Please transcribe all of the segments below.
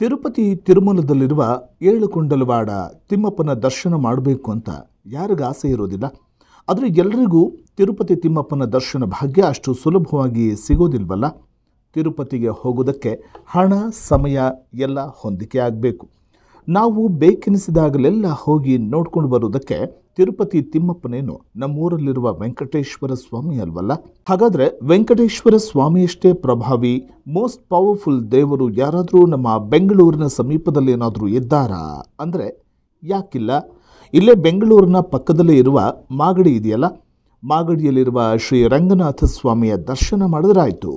ತಿರುಪತಿ ತಿರುಮಲದಲ್ಲಿರುವ ಏಳುಕೊಂಡಲವಾಡ ತಿಮ್ಮಪ್ಪನ ದರ್ಶನ ಮಾಡಬೇಕು ಅಂತ ಯಾರಿಗೆ ಆಸೆ ಇರೋದಿಲ್ಲ? ಆದರೆ ಎಲ್ಲರಿಗೂ ತಿರುಪತಿ ತಿಮ್ಮಪ್ಪನ ದರ್ಶನ ಭಾಗ್ಯ ಅಷ್ಟು ಸುಲಭವಾಗಿ ಸಿಗೋದಿಲ್ಲವಲ್ಲ. ತಿರುಪತಿಗೆ ಹೋಗೋದಕ್ಕೆ ಹಣ, ಸಮಯ ಎಲ್ಲ ಹೊಂದಿಕೆ ಆಗಬೇಕು. ನಾವು ಬೇಕೆನಿಸಿದಾಗಲೆಲ್ಲ ಹೋಗಿ ನೋಡ್ಕೊಂಡು ಬರೋದಕ್ಕೆ ತಿರುಪತಿ ತಿಮ್ಮಪ್ಪನೇನು ನಮ್ಮೂರಲ್ಲಿರುವ ವೆಂಕಟೇಶ್ವರ ಸ್ವಾಮಿ ಅಲ್ವಲ್ಲ? ಹಾಗಾದರೆ ವೆಂಕಟೇಶ್ವರ ಸ್ವಾಮಿಯಷ್ಟೇ ಪ್ರಭಾವಿ, ಮೋಸ್ಟ್ ಪವರ್ಫುಲ್ ದೇವರು ಯಾರಾದರೂ ನಮ್ಮ ಬೆಂಗಳೂರಿನ ಸಮೀಪದಲ್ಲಿ ಏನಾದರೂ ಇದ್ದಾರಾ ಅಂದರೆ ಯಾಕಿಲ್ಲ? ಇಲ್ಲೇ ಬೆಂಗಳೂರಿನ ಪಕ್ಕದಲ್ಲೇ ಇರುವ ಮಾಗಡಿ ಇದೆಯಲ್ಲ, ಮಾಗಡಿಯಲ್ಲಿರುವ ಶ್ರೀ ರಂಗನಾಥ ಸ್ವಾಮಿಯ ದರ್ಶನ ಮಾಡಿದ್ರಾಯಿತು.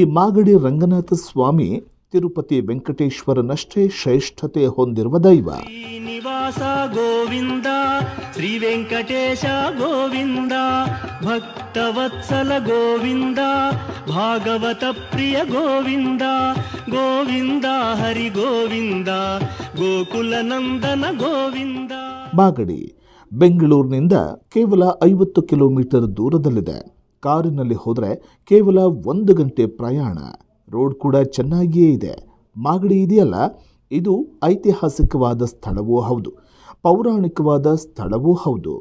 ಈ ಮಾಗಡಿ ರಂಗನಾಥ ಸ್ವಾಮಿ ತಿರುಪತಿ ವೆಂಕಟೇಶ್ವರನಷ್ಟೇ ಶ್ರೇಷ್ಠತೆ ಹೊಂದಿರುವ ದೈವ. ಶ್ರೀನಿವಾಸ ಗೋವಿಂದ ಶ್ರೀ ವೆಂಕಟೇಶ ಗೋವಿಂದ ಭಕ್ತವತ್ಸಲ ಗೋವಿಂದ ಭಾಗವತ ಪ್ರಿಯ ಗೋವಿಂದ ಗೋವಿಂದ ಹರಿ ಗೋವಿಂದ ಗೋಕುಲ ನಂದನ ಗೋವಿಂದ. ಮಾಗಡಿ ಬೆಂಗಳೂರಿನಿಂದ ಕೇವಲ 50 ಕಿಲೋಮೀಟರ್ ದೂರದಲ್ಲಿದೆ. ಕಾರಿನಲ್ಲಿ ಹೋದರೆ ಕೇವಲ 1 ಗಂಟೆ ಪ್ರಯಾಣ. ರೋಡ್ ಕೂಡ ಚೆನ್ನಾಗಿಯೇ ಇದೆ. ಮಾಗಡಿ ಇದೆಯಲ್ಲ, ಇದು ಐತಿಹಾಸಿಕವಾದ ಸ್ಥಳವೂ ಹೌದು, ಪೌರಾಣಿಕವಾದ ಸ್ಥಳವೂ ಹೌದು,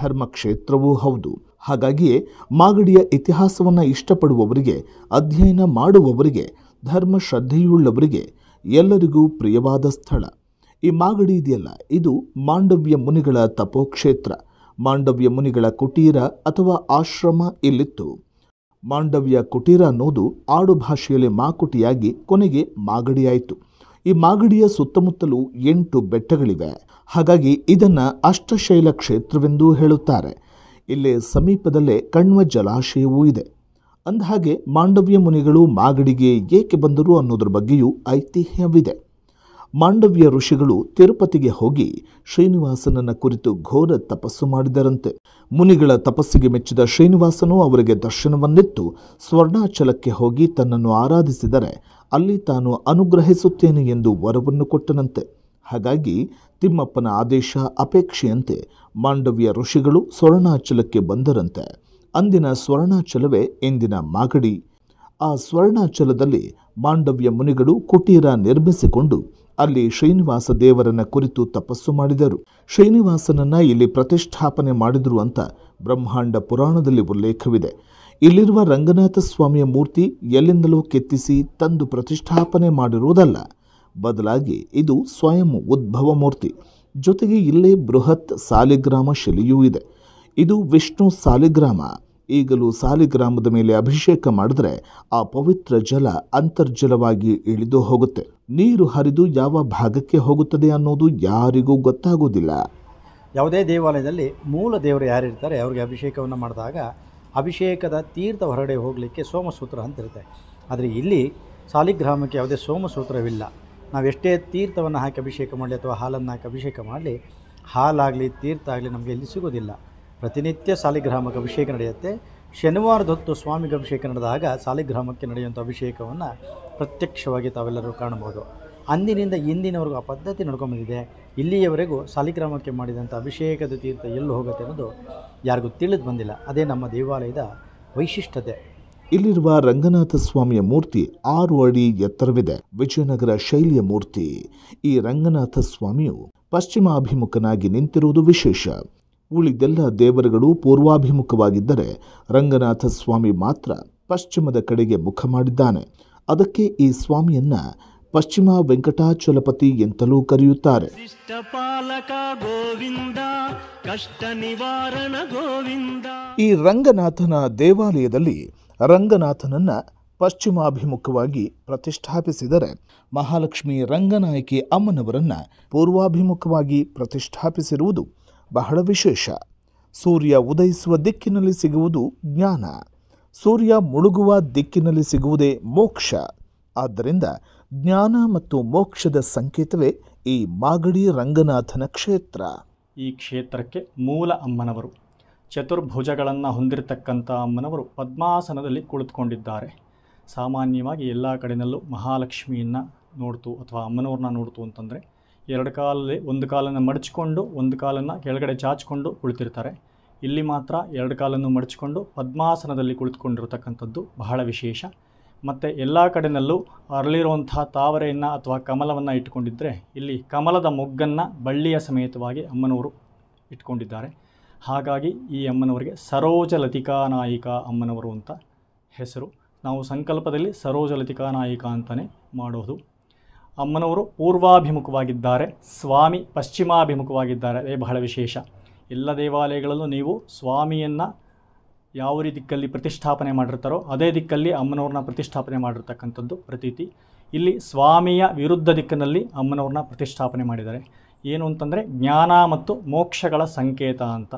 ಧರ್ಮಕ್ಷೇತ್ರವೂ ಹೌದು. ಹಾಗಾಗಿಯೇ ಮಾಗಡಿಯ ಇತಿಹಾಸವನ್ನು ಇಷ್ಟಪಡುವವರಿಗೆ, ಅಧ್ಯಯನ ಮಾಡುವವರಿಗೆ, ಧರ್ಮ ಶ್ರದ್ಧೆಯುಳ್ಳವರಿಗೆ ಎಲ್ಲರಿಗೂ ಪ್ರಿಯವಾದ ಸ್ಥಳ ಈ ಮಾಗಡಿ ಇದೆಯಲ್ಲ. ಇದು ಮಾಂಡವ್ಯ ಮುನಿಗಳ ತಪೋಕ್ಷೇತ್ರ. ಮಾಂಡವ್ಯ ಮುನಿಗಳ ಕುಟೀರ ಅಥವಾ ಆಶ್ರಮ ಇಲ್ಲಿತ್ತು. ಮಾಂಡವ್ಯ ಕುಟೀರ ಅನ್ನೋದು ಆಡು ಭಾಷೆಯಲ್ಲಿ ಮಾಕುಟಿಯಾಗಿ ಕೊನೆಗೆ ಮಾಗಡಿಯಾಯಿತು. ಈ ಮಾಗಡಿಯ ಸುತ್ತಮುತ್ತಲೂ 8 ಬೆಟ್ಟಗಳಿವೆ. ಹಾಗಾಗಿ ಇದನ್ನು ಅಷ್ಟಶೈಲ ಕ್ಷೇತ್ರವೆಂದೂ ಹೇಳುತ್ತಾರೆ. ಇಲ್ಲಿ ಸಮೀಪದಲ್ಲೇ ಕಣ್ವ ಜಲಾಶಯವೂ ಇದೆ. ಅಂದಹಾಗೆ ಮಾಂಡವ್ಯ ಮುನಿಗಳು ಮಾಗಡಿಗೆ ಏಕೆ ಬಂದರು ಅನ್ನೋದ್ರ ಬಗ್ಗೆಯೂ ಐತಿಹ್ಯವಿದೆ. ಮಾಂಡವ್ಯ ಋಷಿಗಳು ತಿರುಪತಿಗೆ ಹೋಗಿ ಶ್ರೀನಿವಾಸನನ್ನು ಕುರಿತು ಘೋರ ತಪಸ್ಸು ಮಾಡಿದರಂತೆ. ಮುನಿಗಳ ತಪಸ್ಸಿಗೆ ಮೆಚ್ಚಿದ ಶ್ರೀನಿವಾಸನು ಅವರಿಗೆ ದರ್ಶನವನ್ನಿತ್ತು ಸ್ವರ್ಣಾಚಲಕ್ಕೆ ಹೋಗಿ ತನ್ನನ್ನು ಆರಾಧಿಸಿದರೆ ಅಲ್ಲಿ ತಾನು ಅನುಗ್ರಹಿಸುತ್ತೇನೆ ಎಂದು ವರವನ್ನು ಕೊಟ್ಟನಂತೆ. ಹಾಗಾಗಿ ತಿಮ್ಮಪ್ಪನ ಆದೇಶ ಅಪೇಕ್ಷೆಯಂತೆ ಮಾಂಡವ್ಯ ಋಷಿಗಳು ಸ್ವರ್ಣಾಚಲಕ್ಕೆ ಬಂದರಂತೆ. ಅಂದಿನ ಸ್ವರ್ಣಾಚಲವೇ ಇಂದಿನ ಮಾಗಡಿ. ಆ ಸ್ವರ್ಣಾಚಲದಲ್ಲಿ ಮಾಂಡವ್ಯ ಮುನಿಗಳು ಕುಟೀರ ನಿರ್ಮಿಸಿಕೊಂಡು ಅಲ್ಲಿ ಶ್ರೀನಿವಾಸ ದೇವರನ್ನ ಕುರಿತು ತಪಸ್ಸು ಮಾಡಿದರು. ಶ್ರೀನಿವಾಸನನ್ನು ಇಲ್ಲಿ ಪ್ರತಿಷ್ಠಾಪನೆ ಮಾಡಿದರು ಅಂತ ಬ್ರಹ್ಮಾಂಡ ಪುರಾಣದಲ್ಲಿ ಉಲ್ಲೇಖವಿದೆ. ಇಲ್ಲಿರುವ ರಂಗನಾಥ ಸ್ವಾಮಿಯ ಮೂರ್ತಿ ಎಲ್ಲಿಂದಲೂ ಕೆತ್ತಿಸಿ ತಂದು ಪ್ರತಿಷ್ಠಾಪನೆ ಮಾಡಿರುವುದಲ್ಲ. ಬದಲಾಗಿ ಇದು ಸ್ವಯಂ ಉದ್ಭವ ಮೂರ್ತಿ. ಜೊತೆಗೆ ಇಲ್ಲೇ ಬೃಹತ್ ಸಾಲಿಗ್ರಾಮ ಶಿಲೆಯೂ ಇದೆ. ಇದು ವಿಷ್ಣು ಸಾಲಿಗ್ರಾಮ. ಈಗಲೂ ಸಾಲಿಗ್ರಾಮದ ಮೇಲೆ ಅಭಿಷೇಕ ಮಾಡಿದ್ರೆ ಆ ಪವಿತ್ರ ಜಲ ಅಂತರ್ಜಲವಾಗಿ ಇಳಿದು ಹೋಗುತ್ತೆ. ನೀರು ಹರಿದು ಯಾವ ಭಾಗಕ್ಕೆ ಹೋಗುತ್ತದೆ ಅನ್ನೋದು ಯಾರಿಗೂ ಗೊತ್ತಾಗೋದಿಲ್ಲ. ಯಾವುದೇ ದೇವಾಲಯದಲ್ಲಿ ಮೂಲ ದೇವರು ಯಾರಿರ್ತಾರೆ ಅವ್ರಿಗೆ ಅಭಿಷೇಕವನ್ನು ಮಾಡಿದಾಗ ಅಭಿಷೇಕದ ತೀರ್ಥ ಹೊರಗಡೆ ಹೋಗಲಿಕ್ಕೆ ಸೋಮಸೂತ್ರ ಅಂತಿರುತ್ತೆ. ಆದರೆ ಇಲ್ಲಿ ಸಾಲಿಗ್ರಾಮಕ್ಕೆ ಯಾವುದೇ ಸೋಮಸೂತ್ರವಿಲ್ಲ. ನಾವು ಎಷ್ಟೇ ತೀರ್ಥವನ್ನು ಹಾಕಿ ಅಭಿಷೇಕ ಮಾಡಲಿ ಅಥವಾ ಹಾಲನ್ನು ಹಾಕಿ ಅಭಿಷೇಕ ಮಾಡಲಿ, ಹಾಲಾಗಲಿ ತೀರ್ಥ ಆಗಲಿ ನಮಗೆ ಇಲ್ಲಿ ಸಿಗೋದಿಲ್ಲ. ಪ್ರತಿನಿತ್ಯ ಸಾಲಿಗ್ರಾಮಕ್ಕೆ ಅಭಿಷೇಕ ನಡೆಯುತ್ತೆ. ಶನಿವಾರದ ಹೊತ್ತು ಸ್ವಾಮಿಗೆ ಅಭಿಷೇಕ ನಡೆದಾಗ ಸಾಲಿಗ್ರಾಮಕ್ಕೆ ನಡೆಯುವಂಥ ಅಭಿಷೇಕವನ್ನು ಪ್ರತ್ಯಕ್ಷವಾಗಿ ತಾವೆಲ್ಲರೂ ಕಾಣಬಹುದು. ಅಂದಿನಿಂದ ಇಂದಿನವರೆಗೂ ಆ ಪದ್ಧತಿ ನಡ್ಕೊಂಬಂದಿದೆ. ಇಲ್ಲಿಯವರೆಗೂ ಸಾಲಿಗ್ರಾಮಕ್ಕೆ ಮಾಡಿದಂಥ ಅಭಿಷೇಕದ ತೀರ್ಥ ಎಲ್ಲಿ ಹೋಗುತ್ತೆ ಅನ್ನೋದು ಯಾರಿಗೂ ತಿಳಿದು ಬಂದಿಲ್ಲ. ಅದೇ ನಮ್ಮ ದೇವಾಲಯದ ವೈಶಿಷ್ಟ್ಯತೆ. ಇಲ್ಲಿರುವ ರಂಗನಾಥ ಸ್ವಾಮಿಯ ಮೂರ್ತಿ 6 ಅಡಿ ಎತ್ತರವಿದೆ. ವಿಜಯನಗರ ಶೈಲಿಯ ಮೂರ್ತಿ. ಈ ರಂಗನಾಥ ಸ್ವಾಮಿಯು ಪಶ್ಚಿಮಾಭಿಮುಖನಾಗಿ ನಿಂತಿರುವುದು ವಿಶೇಷ. ಉಳಿದೆಲ್ಲ ದೇವರುಗಳು ಪೂರ್ವಾಭಿಮುಖವಾಗಿದ್ದರೆ ರಂಗನಾಥ ಸ್ವಾಮಿ ಮಾತ್ರ ಪಶ್ಚಿಮದ ಕಡೆಗೆ ಮುಖ ಮಾಡಿದ್ದಾನೆ. ಅದಕ್ಕೆ ಈ ಸ್ವಾಮಿಯನ್ನು ಪಶ್ಚಿಮ ವೆಂಕಟಾಚಲಪತಿ ಎಂತಲೂ ಕರೆಯುತ್ತಾರೆ. ಈ ರಂಗನಾಥನ ದೇವಾಲಯದಲ್ಲಿ ರಂಗನಾಥನನ್ನು ಪಶ್ಚಿಮಾಭಿಮುಖವಾಗಿ ಪ್ರತಿಷ್ಠಾಪಿಸಿದರೆ, ಮಹಾಲಕ್ಷ್ಮಿ ರಂಗನಾಯಕಿ ಅಮ್ಮನವರನ್ನು ಪೂರ್ವಾಭಿಮುಖವಾಗಿ ಪ್ರತಿಷ್ಠಾಪಿಸಿರುವುದು ಬಹಳ ವಿಶೇಷ. ಸೂರ್ಯ ಉದಯಿಸುವ ದಿಕ್ಕಿನಲ್ಲಿ ಸಿಗುವುದು ಜ್ಞಾನ, ಸೂರ್ಯ ಮುಳುಗುವ ದಿಕ್ಕಿನಲ್ಲಿ ಸಿಗುವುದೇ ಮೋಕ್ಷ. ಆದ್ದರಿಂದ ಜ್ಞಾನ ಮತ್ತು ಮೋಕ್ಷದ ಸಂಕೇತವೇ ಈ ಮಾಗಡಿ ರಂಗನಾಥನ ಕ್ಷೇತ್ರ. ಈ ಕ್ಷೇತ್ರಕ್ಕೆ ಮೂಲ ಅಮ್ಮನವರು. ಚತುರ್ಭುಜಗಳನ್ನು ಹೊಂದಿರತಕ್ಕಂತ ಅಮ್ಮನವರು ಪದ್ಮಾಸನದಲ್ಲಿ ಕುಳಿತುಕೊಂಡಿದ್ದಾರೆ. ಸಾಮಾನ್ಯವಾಗಿ ಎಲ್ಲ ಕಡೆನಲ್ಲೂ ಮಹಾಲಕ್ಷ್ಮಿಯನ್ನು ನೋಡ್ತು ಅಥವಾ ಅಮ್ಮನವರನ್ನ ನೋಡ್ತು ಅಂತಂದ್ರೆ ಎರಡು ಕಾಲಲ್ಲಿ ಒಂದು ಕಾಲನ್ನ ಮಡಚಿಕೊಂಡು ಒಂದು ಕಾಲನ್ನ ಕೆಳಗಡೆ ಚಾಚಿಕೊಂಡು ಕುಳಿತಿರ್ತಾರೆ. ಇಲ್ಲಿ ಮಾತ್ರ ಎರಡು ಕಾಲನ್ನು ಮಡಚಿಕೊಂಡು ಪದ್ಮಾಸನದಲ್ಲಿ ಕುಳಿತುಕೊಂಡಿರತಕ್ಕಂತದ್ದು ಬಹಳ ವಿಶೇಷ. ಮತ್ತು ಎಲ್ಲ ಕಡೆನಲ್ಲೂ ಅರಳಿರುವಂತಹ ತಾವರೆಯನ್ನು ಅಥವಾ ಕಮಲವನ್ನು ಇಟ್ಟುಕೊಂಡಿದ್ದರೆ ಇಲ್ಲಿ ಕಮಲದ ಮೊಗ್ಗನ್ನು ಬಳ್ಳಿಯ ಸಮೇತವಾಗಿ ಅಮ್ಮನವರು ಇಟ್ಕೊಂಡಿದ್ದಾರೆ. ಹಾಗಾಗಿ ಈ ಅಮ್ಮನವರಿಗೆ ಸರೋಜ ಲತಿಕಾ ನಾಯಿಕಾ ಅಮ್ಮನವರು ಅಂತ ಹೆಸರು. ನಾವು ಸಂಕಲ್ಪದಲ್ಲಿ ಸರೋಜ ಲತಿಕಾ ನಾಯಿಕಾ ಅಂತಲೇ ಮಾಡೋದು. ಅಮ್ಮನವರು ಪೂರ್ವಾಭಿಮುಖವಾಗಿದ್ದಾರೆ, ಸ್ವಾಮಿ ಪಶ್ಚಿಮಾಭಿಮುಖವಾಗಿದ್ದಾರೆ. ಅದೇ ಬಹಳ ವಿಶೇಷ. ಎಲ್ಲ ದೇವಾಲಯಗಳಲ್ಲೂ ನೀವು ಸ್ವಾಮಿಯನ್ನು ಯಾವ ದಿಕ್ಕಲ್ಲಿ ಪ್ರತಿಷ್ಠಾಪನೆ ಮಾಡಿರ್ತಾರೋ ಅದೇ ದಿಕ್ಕಲ್ಲಿ ಅಮ್ಮನವ್ರನ್ನ ಪ್ರತಿಷ್ಠಾಪನೆ ಮಾಡಿರ್ತಕ್ಕಂಥದ್ದು ಪ್ರತೀತಿ. ಇಲ್ಲಿ ಸ್ವಾಮಿಯ ವಿರುದ್ಧ ದಿಕ್ಕಿನಲ್ಲಿ ಅಮ್ಮನವ್ರನ್ನ ಪ್ರತಿಷ್ಠಾಪನೆ ಮಾಡಿದ್ದಾರೆ. ಏನು ಅಂತಂದರೆ ಜ್ಞಾನ ಮತ್ತು ಮೋಕ್ಷಗಳ ಸಂಕೇತ ಅಂತ.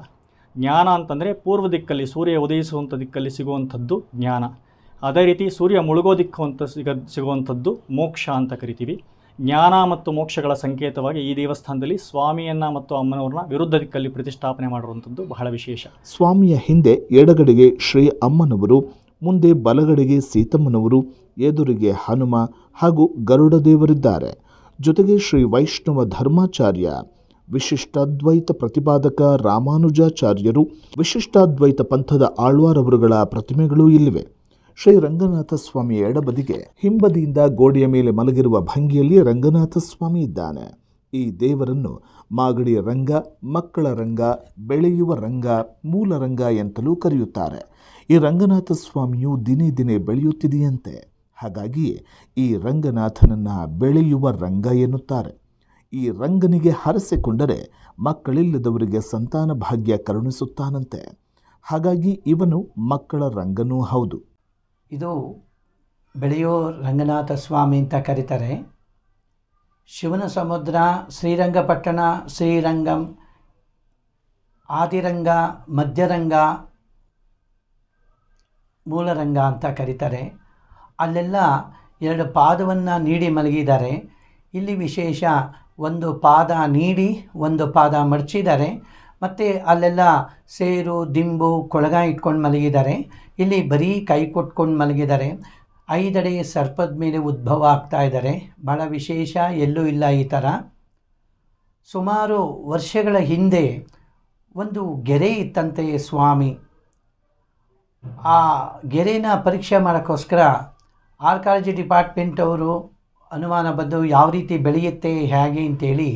ಜ್ಞಾನ ಅಂತಂದರೆ ಪೂರ್ವ ದಿಕ್ಕಲ್ಲಿ ಸೂರ್ಯ ಉದಯಿಸುವಂಥ ದಿಕ್ಕಲ್ಲಿ ಸಿಗುವಂಥದ್ದು ಜ್ಞಾನ. ಅದೇ ರೀತಿ ಸೂರ್ಯ ಮುಳುಗೋ ದಿಕ್ಕು ಅಂತ ಸಿಗುವಂಥದ್ದು ಮೋಕ್ಷ ಅಂತ ಕರಿತೀವಿ. ಜ್ಞಾನ ಮತ್ತು ಮೋಕ್ಷಗಳ ಸಂಕೇತವಾಗಿ ಈ ದೇವಸ್ಥಾನದಲ್ಲಿ ಸ್ವಾಮಿಯನ್ನು ಮತ್ತು ಅಮ್ಮನವ್ರನ್ನ ವಿರುದ್ಧ ದಿಕ್ಕಲ್ಲಿ ಪ್ರತಿಷ್ಠಾಪನೆ ಮಾಡುವಂಥದ್ದು ಬಹಳ ವಿಶೇಷ. ಸ್ವಾಮಿಯ ಹಿಂದೆ ಎಡಗಡೆಗೆ ಶ್ರೀ ಅಮ್ಮನವರು, ಮುಂದೆ ಬಲಗಡೆಗೆ ಸೀತಮ್ಮನವರು, ಎದುರಿಗೆ ಹನುಮ ಹಾಗೂ ಗರುಡ ದೇವರಿದ್ದಾರೆ. ಜೊತೆಗೆ ಶ್ರೀ ವೈಷ್ಣವ ಧರ್ಮಾಚಾರ್ಯ, ವಿಶಿಷ್ಟಾದ್ವೈತ ಪ್ರತಿಪಾದಕ ರಾಮಾನುಜಾಚಾರ್ಯರು, ವಿಶಿಷ್ಟಾದ್ವೈತ ಪಂಥದ ಆಳ್ವಾರವರುಗಳ ಪ್ರತಿಮೆಗಳು ಇಲ್ಲಿವೆ. ಶ್ರೀ ರಂಗನಾಥ ಸ್ವಾಮಿಯ ಎಡಬದಿಗೆ ಹಿಂಬದಿಯಿಂದ ಗೋಡೆಯ ಮೇಲೆ ಮಲಗಿರುವ ಭಂಗಿಯಲ್ಲಿ ರಂಗನಾಥ ಸ್ವಾಮಿ ಇದ್ದಾನೆ. ಈ ದೇವರನ್ನು ಮಾಗಡಿ ರಂಗ, ಮಕ್ಕಳ ರಂಗ, ಬೆಳೆಯುವ ರಂಗ, ಮೂಲ ರಂಗ ಎಂತಲೂ ಕರೆಯುತ್ತಾರೆ. ಈ ರಂಗನಾಥ ಸ್ವಾಮಿಯು ದಿನೇ ದಿನೇ ಬೆಳೆಯುತ್ತಿದೆಯಂತೆ. ಹಾಗಾಗಿಯೇ ಈ ರಂಗನಾಥನನ್ನು ಬೆಳೆಯುವ ರಂಗ ಎನ್ನುತ್ತಾರೆ. ಈ ರಂಗನಿಗೆ ಹರಸಿಕೊಂಡರೆ ಮಕ್ಕಳಿಲ್ಲದವರಿಗೆ ಸಂತಾನ ಭಾಗ್ಯ ಕರುಣಿಸುತ್ತಾನಂತೆ. ಹಾಗಾಗಿ ಇವನು ಮಕ್ಕಳ ರಂಗನೂ ಹೌದು. ಇದು ಬೆಳೆಯೋ ರಂಗನಾಥ ಸ್ವಾಮಿ ಅಂತ ಕರೀತಾರೆ. ಶಿವನ ಸಮುದ್ರ, ಶ್ರೀರಂಗಪಟ್ಟಣ, ಶ್ರೀರಂಗಂ, ಆದಿರಂಗ, ಮಧ್ಯರಂಗ, ಮೂಲರಂಗ ಅಂತ ಕರೀತಾರೆ. ಅಲ್ಲೆಲ್ಲ ಎರಡು ಪಾದವನ್ನು ನೀಡಿ ಮಲಗಿದ್ದಾರೆ. ಇಲ್ಲಿ ವಿಶೇಷ, ಒಂದು ಪಾದ ನೀಡಿ ಒಂದು ಪಾದ ಮಡಚಿದ್ದಾರೆ. ಮತ್ತು ಅಲ್ಲೆಲ್ಲ ಸೇರು, ದಿಂಬು, ಕೊಳಗ ಇಟ್ಕೊಂಡು ಮಲಗಿದ್ದಾರೆ. ಇಲ್ಲಿ ಬರೀ ಕೈ ಕೊಟ್ಕೊಂಡು ಮಲಗಿದ್ದಾರೆ. 5 ಅಡಿ ಸರ್ಪದ ಮೇಲೆ ಉದ್ಭವ ಆಗ್ತಾ ಇದ್ದಾರೆ. ಭಾಳ ವಿಶೇಷ, ಎಲ್ಲೂ ಇಲ್ಲ ಈ ಥರ. ಸುಮಾರು ವರ್ಷಗಳ ಹಿಂದೆ ಒಂದು ಗೆರೆ ಇತ್ತಂತೆ ಸ್ವಾಮಿ. ಆ ಗೆರೆನ ಪರೀಕ್ಷೆ ಮಾಡೋಕ್ಕೋಸ್ಕರ ಆರ್ಕಾಲಜಿ ಡಿಪಾರ್ಟ್ಮೆಂಟ್ ಅವರು ಅನುಮಾನ ಬಂದು ಯಾವ ರೀತಿ ಬೆಳೆಯುತ್ತೆ ಹೇಗೆ ಅಂತೇಳಿ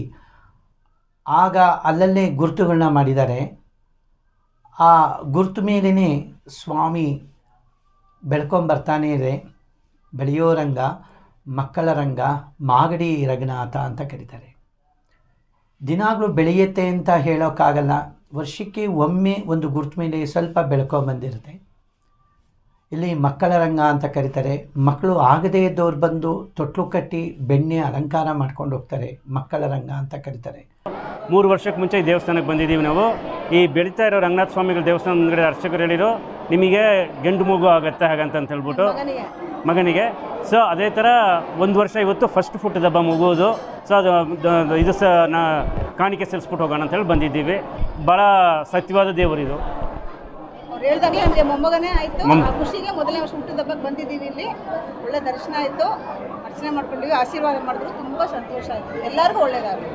ಆಗ ಅಲ್ಲಲ್ಲೇ ಗುರುತುಗಳನ್ನ ಮಾಡಿದ್ದಾರೆ. ಆ ಗುರುತು ಮೇಲೇ ಸ್ವಾಮಿ ಬೆಳ್ಕೊಂಬರ್ತಾನೇ ಇದೆ. ಬೆಳೆಯೋ ರಂಗ, ಮಕ್ಕಳ ರಂಗ, ಮಾಗಡಿ ರಂಗನಾಥ ಅಂತ ಕರೀತಾರೆ. ದಿನಾಗಲೂ ಬೆಳೆಯುತ್ತೆ ಅಂತ ಹೇಳೋಕ್ಕಾಗಲ್ಲ. ವರ್ಷಕ್ಕೆ ಒಮ್ಮೆ ಒಂದು ಗುರುತು ಮೇಲೆ ಸ್ವಲ್ಪ ಬೆಳ್ಕೊಂಬಂದಿರುತ್ತೆ. ಇಲ್ಲಿ ಮಕ್ಕಳ ರಂಗ ಅಂತ ಕರೀತಾರೆ. ಮಕ್ಕಳು ಆಗದೇ ಇದ್ದವ್ರು ಬಂದು ತೊಟ್ಲು ಕಟ್ಟಿ ಬೆಣ್ಣೆ ಅಲಂಕಾರ ಮಾಡ್ಕೊಂಡು ಹೋಗ್ತಾರೆ. ಮಕ್ಕಳ ರಂಗ ಅಂತ ಕರೀತಾರೆ. 3 ವರ್ಷಕ್ಕೆ ಮುಂಚೆ ಈ ದೇವಸ್ಥಾನಕ್ಕೆ ಬಂದಿದ್ದೀವಿ ನಾವು. ಈ ಬೆಳೀತಾ ಇರೋ ರಂಗನಾಥ ಸ್ವಾಮಿಗಳ ದೇವಸ್ಥಾನ ಮುಂದ್ಗಡೆ ಅರ್ಚಕರು ಹೇಳಿದರು ನಿಮಗೆ ಗಂಡು ಮಗು ಆಗುತ್ತೆ ಹಾಗಂತ ಹೇಳ್ಬಿಟ್ಟು ಮಗನಿಗೆ. ಸೊ ಅದೇ ಥರ 1 ವರ್ಷ ಇವತ್ತು ಫಸ್ಟ್ ಫುಟ್ಟದ ಹಬ್ಬ ಮುಗುವುದು. ಸೊ ಅದು ಇದು ಸಹ ನಾ ಕಾಣಿಕೆ ಸಲ್ಲಿಸ್ಬಿಟ್ಟು ಹೋಗೋಣ ಅಂತೇಳಿ ಬಂದಿದ್ದೀವಿ. ಭಾಳ ಸತ್ಯವಾದ ದೇವರು ಇದು. ಹೇಳಿದಾಗಲೇ ನಮಗೆ ಮೊಮ್ಮಗನೇ ಆಯಿತು. ಖುಷಿಗೆ ಮೊದಲನೇ ವರ್ಷ ಹುಟ್ಟಿದ ಹಬ್ಬಕ್ಕೆ ಬಂದಿದ್ದೀವಿ. ಇಲ್ಲಿ ಒಳ್ಳೆ ದರ್ಶನ ಆಯಿತು, ಅರ್ಚನೆ ಮಾಡ್ಕೊಂಡಿವಿ, ಆಶೀರ್ವಾದ ಮಾಡಿದ್ರು, ತುಂಬ ಸಂತೋಷ ಆಯಿತು, ಎಲ್ಲರಿಗೂ ಒಳ್ಳೆಯದಾಗಲಿ.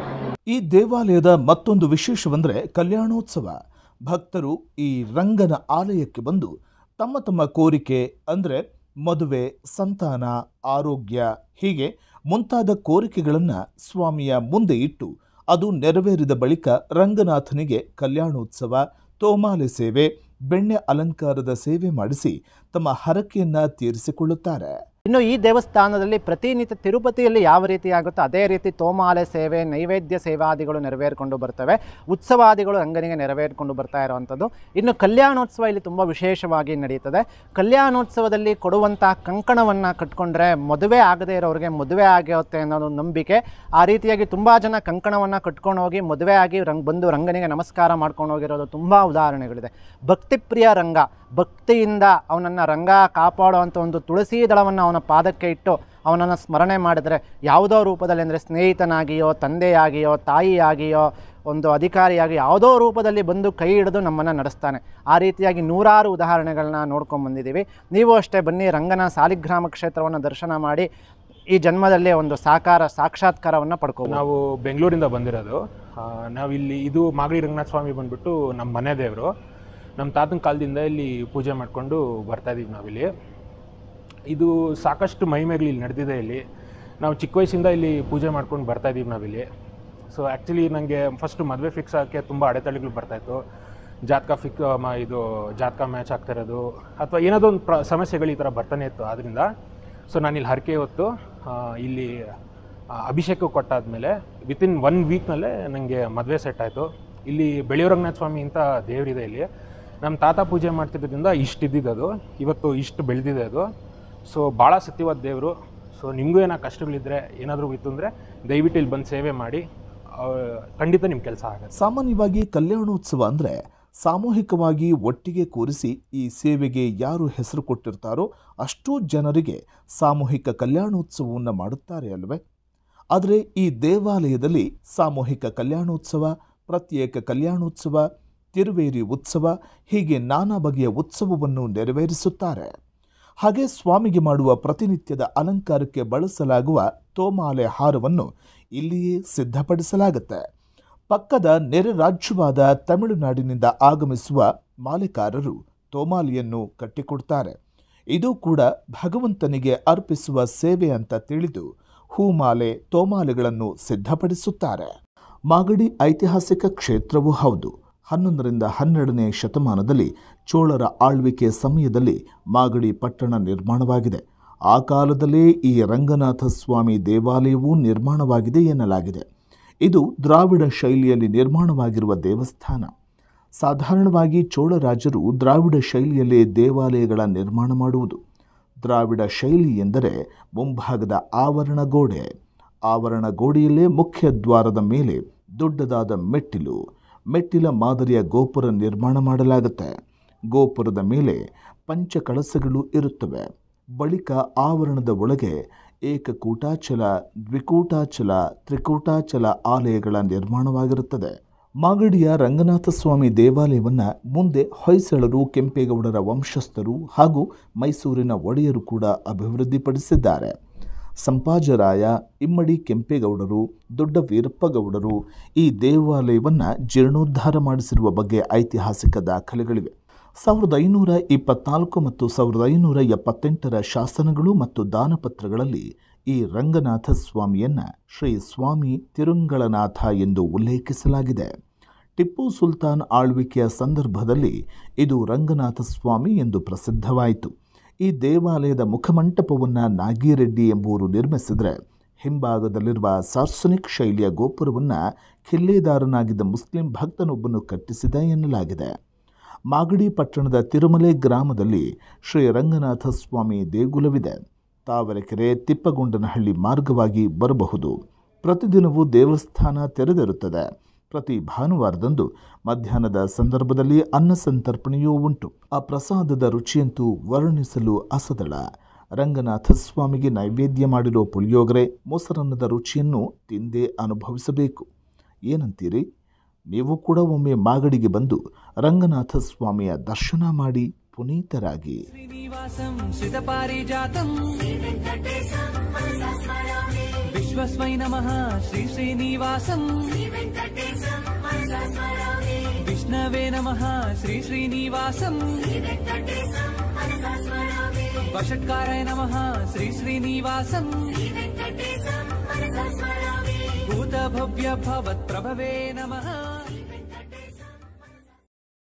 ಈ ದೇವಾಲಯದ ಮತ್ತೊಂದು ವಿಶೇಷವೆಂದರೆ ಕಲ್ಯಾಣೋತ್ಸವ. ಭಕ್ತರು ಈ ರಂಗನ ಆಲಯಕ್ಕೆ ಬಂದು ತಮ್ಮ ತಮ್ಮ ಕೋರಿಕೆ ಅಂದರೆ ಮದುವೆ, ಸಂತಾನ, ಆರೋಗ್ಯ ಹೀಗೆ ಮುಂತಾದ ಕೋರಿಕೆಗಳನ್ನು ಸ್ವಾಮಿಯ ಮುಂದೆ ಇಟ್ಟು ಅದು ನೆರವೇರಿದ ಬಳಿಕ ರಂಗನಾಥನಿಗೆ ಕಲ್ಯಾಣೋತ್ಸವ, ತೋಮಾಲೆ ಸೇವೆ, ಬೆಣ್ಣೆ ಅಲಂಕಾರದ ಸೇವೆ ಮಾಡಿಸಿ ತಮ್ಮ ಹರಕೆಯನ್ನು ತೀರಿಸಿಕೊಳ್ಳುತ್ತಾರೆ. ಇನ್ನು ಈ ದೇವಸ್ಥಾನದಲ್ಲಿ ಪ್ರತಿನಿತ್ಯ ತಿರುಪತಿಯಲ್ಲಿ ಯಾವ ರೀತಿ ಆಗುತ್ತೋ ಅದೇ ರೀತಿ ತೋಮಾಲೆ ಸೇವೆ, ನೈವೇದ್ಯ ಸೇವಾದಿಗಳು ನೆರವೇರಿಕೊಂಡು ಬರ್ತವೆ. ಉತ್ಸವಾದಿಗಳು ರಂಗನಿಗೆ ನೆರವೇರಿಕೊಂಡು ಬರ್ತಾ ಇರುವಂಥದ್ದು. ಇನ್ನು ಕಲ್ಯಾಣೋತ್ಸವ ಇಲ್ಲಿ ತುಂಬ ವಿಶೇಷವಾಗಿ ನಡೆಯುತ್ತದೆ. ಕಲ್ಯಾಣೋತ್ಸವದಲ್ಲಿ ಕೊಡುವಂಥ ಕಂಕಣವನ್ನು ಕಟ್ಕೊಂಡ್ರೆ ಮದುವೆ ಆಗದೇ ಇರೋರಿಗೆ ಮದುವೆ ಆಗುತ್ತೆ ಅನ್ನೋದು ನಂಬಿಕೆ. ಆ ರೀತಿಯಾಗಿ ತುಂಬ ಜನ ಕಂಕಣವನ್ನು ಕಟ್ಕೊಂಡು ಹೋಗಿ ಮದುವೆ ಆಗಿ ಬಂದು ರಂಗನಿಗೆ ನಮಸ್ಕಾರ ಮಾಡ್ಕೊಂಡು ಹೋಗಿರೋದು ತುಂಬ ಉದಾಹರಣೆಗಳಿದೆ. ಭಕ್ತಿಪ್ರಿಯ ರಂಗ, ಭಕ್ತಿಯಿಂದ ಅವನನ್ನು ರಂಗ ಕಾಪಾಡುವಂಥ ಒಂದು ತುಳಸಿ ದಳವನ್ನು ಅವನ ಪಾದಕ್ಕೆ ಇಟ್ಟು ಅವನನ್ನು ಸ್ಮರಣೆ ಮಾಡಿದರೆ ಯಾವುದೋ ರೂಪದಲ್ಲಿ ಅಂದರೆ ಸ್ನೇಹಿತನಾಗಿಯೋ ತಂದೆಯಾಗಿಯೋ ತಾಯಿಯಾಗಿಯೋ ಒಂದು ಅಧಿಕಾರಿಯಾಗಿ ಯಾವುದೋ ರೂಪದಲ್ಲಿ ಬಂದು ಕೈ ಹಿಡಿದು ನಮ್ಮನ್ನು ನಡೆಸ್ತಾನೆ. ಆ ರೀತಿಯಾಗಿ ನೂರಾರು ಉದಾಹರಣೆಗಳನ್ನ ನೋಡ್ಕೊಂಡು ಬಂದಿದ್ದೀವಿ. ನೀವು ಅಷ್ಟೇ ಬನ್ನಿ ರಂಗನ ಸಾಲಿಗ್ರಾಮ ಕ್ಷೇತ್ರವನ್ನು ದರ್ಶನ ಮಾಡಿ ಈ ಜನ್ಮದಲ್ಲೇ ಒಂದು ಸಾಕ್ಷಾತ್ಕಾರವನ್ನು ಪಡ್ಕೋಬೋದು. ನಾವು ಬೆಂಗಳೂರಿಂದ ಬಂದಿರೋದು. ನಾವಿಲ್ಲಿ ಇದು ಮಾಗಡಿ ರಂಗನಾಥ ಸ್ವಾಮಿ ಬಂದುಬಿಟ್ಟು ನಮ್ಮ ಮನೆ ದೇವರು. ನಮ್ಮ ತಾತನ ಕಾಲದಿಂದ ಇಲ್ಲಿ ಪೂಜೆ ಮಾಡಿಕೊಂಡು ಬರ್ತಾಯಿದ್ದೀವಿ ನಾವಿಲ್ಲಿ. ಇದು ಸಾಕಷ್ಟು ಮಹಿಮೆಗಳು ಇಲ್ಲಿ ನಡೆದಿದೆ. ಇಲ್ಲಿ ನಾವು ಚಿಕ್ಕ ವಯಸ್ಸಿಂದ ಇಲ್ಲಿ ಪೂಜೆ ಮಾಡ್ಕೊಂಡು ಬರ್ತಾಯಿದ್ದೀವಿ ನಾವಿಲ್ಲಿ. ಸೊ ಆ್ಯಕ್ಚುಲಿ ನನಗೆ ಫಸ್ಟು ಮದುವೆ ಫಿಕ್ಸ್ ಆಗೋಕ್ಕೆ ತುಂಬ ಅಡೆತಡೆಗಳು ಬರ್ತಾಯಿತ್ತು. ಜಾತಕ ಜಾತಕ ಮ್ಯಾಚ್ ಆಗ್ತಿರೋದು ಅಥವಾ ಏನಾದರೂ ಒಂದು ಸಮಸ್ಯೆಗಳು ಈ ಥರ ಬರ್ತಾನೆ ಇತ್ತು. ಆದ್ದರಿಂದ ಸೊ ನಾನಿಲ್ಲಿ ಹರಕೆ ಹೊತ್ತು ಇಲ್ಲಿ ಅಭಿಷೇಕ ಕೊಟ್ಟಾದಮೇಲೆ ವಿತಿನ್ 1 ವೀಕ್ನಲ್ಲೇ ನನಗೆ ಮದುವೆ ಸೆಟ್ ಆಯಿತು. ಇಲ್ಲಿ ಬೆಳೆಯೂರು ರಂಗನಾಥ ಸ್ವಾಮಿ ಅಂತ ದೇವರಿದೆ. ಇಲ್ಲಿ ನಮ್ಮ ತಾತ ಪೂಜೆ ಮಾಡ್ತಿರೋದ್ರಿಂದ ಇಷ್ಟು ಇದ್ದಿದ್ದದು, ಇವತ್ತು ಇಷ್ಟು ಬೆಳೆದಿದೆ ಅದು. ಸೊ ಭಾಳ ಸತ್ಯವಾದ ದೇವರು. ಸೊ ನಿಮಗೂ ಏನೋ ಕಷ್ಟಗಳಿದ್ದರೆ ಏನಾದರೂ ಇತ್ತು ಅಂದರೆ ದಯವಿಟ್ಟು ಇಲ್ಲಿ ಬಂದು ಸೇವೆ ಮಾಡಿ, ಖಂಡಿತ ನಿಮ್ಮ ಕೆಲಸ ಆಗುತ್ತೆ. ಸಾಮಾನ್ಯವಾಗಿ ಕಲ್ಯಾಣೋತ್ಸವ ಅಂದರೆ ಸಾಮೂಹಿಕವಾಗಿ ಒಟ್ಟಿಗೆ ಕೂರಿಸಿ ಈ ಸೇವೆಗೆ ಯಾರು ಹೆಸರು ಕೊಟ್ಟಿರ್ತಾರೋ ಅಷ್ಟೂ ಜನರಿಗೆ ಸಾಮೂಹಿಕ ಕಲ್ಯಾಣೋತ್ಸವವನ್ನು ಮಾಡುತ್ತಾರೆ ಅಲ್ವೇ. ಆದರೆ ಈ ದೇವಾಲಯದಲ್ಲಿ ಸಾಮೂಹಿಕ ಕಲ್ಯಾಣೋತ್ಸವ, ಪ್ರತ್ಯೇಕ ಕಲ್ಯಾಣೋತ್ಸವ, ತಿರುವೇರಿ ಉತ್ಸವ ಹೀಗೆ ನಾನಾ ಬಗೆಯ ಉತ್ಸವವನ್ನು ನೆರವೇರಿಸುತ್ತಾರೆ. ಹಾಗೆ ಸ್ವಾಮಿಗೆ ಮಾಡುವ ಪ್ರತಿನಿತ್ಯದ ಅಲಂಕಾರಕ್ಕೆ ಬಳಸಲಾಗುವ ತೋಮಾಲೆ ಹಾರವನ್ನು ಇಲ್ಲಿಯೇ ಸಿದ್ಧಪಡಿಸಲಾಗುತ್ತೆ. ಪಕ್ಕದ ನೆರೆ ರಾಜ್ಯವಾದ ತಮಿಳುನಾಡಿನಿಂದ ಆಗಮಿಸುವ ಮಾಲೆಕಾರರು ತೋಮಾಲಿಯನ್ನು ಕಟ್ಟಿಕೊಡ್ತಾರೆ. ಇದು ಕೂಡ ಭಗವಂತನಿಗೆ ಅರ್ಪಿಸುವ ಸೇವೆ ಅಂತ ತಿಳಿದು ಹೂಮಾಲೆ, ತೋಮಾಲೆಗಳನ್ನು ಸಿದ್ಧಪಡಿಸುತ್ತಾರೆ. ಮಾಗಡಿ ಐತಿಹಾಸಿಕ ಕ್ಷೇತ್ರವೂ ಹೌದು. 11ರಿಂದ 12ನೇ ಶತಮಾನದಲ್ಲಿ ಚೋಳರ ಆಳ್ವಿಕೆ ಸಮಯದಲ್ಲಿ ಮಾಗಡಿ ಪಟ್ಟಣ ನಿರ್ಮಾಣವಾಗಿದೆ. ಆ ಕಾಲದಲ್ಲೇ ಈ ರಂಗನಾಥ ಸ್ವಾಮಿ ದೇವಾಲಯವೂ ನಿರ್ಮಾಣವಾಗಿದೆ ಎನ್ನಲಾಗಿದೆ. ಇದು ದ್ರಾವಿಡ ಶೈಲಿಯಲ್ಲಿ ನಿರ್ಮಾಣವಾಗಿರುವ ದೇವಸ್ಥಾನ. ಸಾಧಾರಣವಾಗಿ ಚೋಳರಾಜರು ದ್ರಾವಿಡ ಶೈಲಿಯಲ್ಲಿ ದೇವಾಲಯಗಳ ನಿರ್ಮಾಣ ಮಾಡುವುದು. ದ್ರಾವಿಡ ಶೈಲಿ ಎಂದರೆ ಮುಂಭಾಗದ ಆವರಣಗೋಡೆ, ಆವರಣಗೋಡೆಯಲ್ಲೇ ಮುಖ್ಯ ದ್ವಾರದ ಮೇಲೆ ದೊಡ್ಡದಾದ ಮೆಟ್ಟಿಲು, ಮೆಟ್ಟಿಲ ಮಾದರಿಯ ಗೋಪುರ ನಿರ್ಮಾಣ ಮಾಡಲಾಗುತ್ತೆ. ಗೋಪುರದ ಮೇಲೆ ಪಂಚಕಳಸಗಳು ಇರುತ್ತವೆ. ಬಳಿಕ ಆವರಣದ ಒಳಗೆ ಏಕಕೂಟಾಚಲ, ದ್ವಿಕೂಟಾಚಲ, ತ್ರಿಕೂಟಾಚಲ ಆಲಯಗಳ ನಿರ್ಮಾಣವಾಗಿರುತ್ತದೆ. ಮಾಗಡಿಯ ರಂಗನಾಥ ಸ್ವಾಮಿ ದೇವಾಲಯವನ್ನು ಮುಂದೆ ಹೊಯ್ಸಳರು, ಕೆಂಪೇಗೌಡರ ವಂಶಸ್ಥರು ಹಾಗೂ ಮೈಸೂರಿನ ಒಡೆಯರು ಕೂಡ ಅಭಿವೃದ್ಧಿಪಡಿಸಿದ್ದಾರೆ. ಸಂಪಾಜರಾಯ, ಇಮ್ಮಡಿ ಕೆಂಪೇಗೌಡರು, ದೊಡ್ಡ ವೀರಪ್ಪಗೌಡರು ಈ ದೇವಾಲಯವನ್ನು ಜೀರ್ಣೋದ್ಧಾರ ಮಾಡಿಸಿರುವ ಬಗ್ಗೆ ಐತಿಹಾಸಿಕ ದಾಖಲೆಗಳಿವೆ. 1524 ಮತ್ತು 1578ರ ಶಾಸನಗಳು ಮತ್ತು ದಾನಪತ್ರಗಳಲ್ಲಿ ಈ ರಂಗನಾಥ ಸ್ವಾಮಿಯನ್ನು ಶ್ರೀ ಸ್ವಾಮಿ ತಿರುಂಗಳನಾಥ ಎಂದು ಉಲ್ಲೇಖಿಸಲಾಗಿದೆ. ಟಿಪ್ಪು ಸುಲ್ತಾನ್ ಆಳ್ವಿಕೆಯ ಸಂದರ್ಭದಲ್ಲಿ ಇದು ರಂಗನಾಥ ಸ್ವಾಮಿ ಎಂದು ಪ್ರಸಿದ್ಧವಾಯಿತು. ಈ ದೇವಾಲಯದ ಮುಖಮಂಟಪವನ್ನು ನಾಗಿರೆಡ್ಡಿ ಎಂಬುವರು ನಿರ್ಮಿಸಿದರೆ, ಹಿಂಭಾಗದಲ್ಲಿರುವ ಸಾರ್ಸನಿಕ್ ಶೈಲಿಯ ಗೋಪುರವನ್ನು ಖಿಲ್ಲೇದಾರನಾಗಿದ್ದ ಮುಸ್ಲಿಂ ಭಕ್ತನೊಬ್ಬನು ಕಟ್ಟಿಸಿದ ಎನ್ನಲಾಗಿದೆ. ಮಾಗಡಿ ಪಟ್ಟಣದ ತಿರುಮಲೆ ಗ್ರಾಮದಲ್ಲಿ ಶ್ರೀ ರಂಗನಾಥ ಸ್ವಾಮಿ ದೇಗುಲವಿದೆ. ತಾವರೆಕೆರೆ ತಿಪ್ಪಗೊಂಡನಹಳ್ಳಿ ಮಾರ್ಗವಾಗಿ ಬರಬಹುದು. ಪ್ರತಿದಿನವೂ ದೇವಸ್ಥಾನ ತೆರೆದಿರುತ್ತದೆ. ಪ್ರತಿ ಭಾನುವಾರದಂದು ಮಧ್ಯಾಹ್ನದ ಸಂದರ್ಭದಲ್ಲಿ ಅನ್ನ ಸಂತರ್ಪಣೆಯೂ ಉಂಟು. ಆ ಪ್ರಸಾದದ ರುಚಿಯಂತೂ ವರ್ಣಿಸಲು ಅಸದಳ. ರಂಗನಾಥ ಸ್ವಾಮಿಗೆ ನೈವೇದ್ಯ ಮಾಡಿರೋ ಪುಳಿಯೋಗರೆ, ಮೊಸರನ್ನದ ರುಚಿಯನ್ನು ತಿಂದೇ ಅನುಭವಿಸಬೇಕು. ಏನಂತೀರಿ? ನೀವು ಕೂಡ ಒಮ್ಮೆ ಮಾಗಡಿಗೆ ಬಂದು ರಂಗನಾಥ ಸ್ವಾಮಿಯ ದರ್ಶನ ಮಾಡಿ ಪುನೀತರಾಗಿ. ಶ್ರೀನಿವಾಸಂ ಸಿತ ಪಾರಿಜಾತಂ ವಿಶ್ವಸ್ಮೈ ನಮಃ ಶ್ರೀ ಶ್ರೀನಿವಾಸಂ ವಿಷ್ಣುವೇ ನಮಃ ಶ್ರೀ ಶ್ರೀನಿವಾಸಂ ವಶಟ್ಕಾರಾಯ ನಮಃ ಶ್ರೀ ಶ್ರೀನಿವಾಸಂ ಭೂತ ಭವ್ಯ ಭವತ್ ಪ್ರಭವೇ ನಮಃ.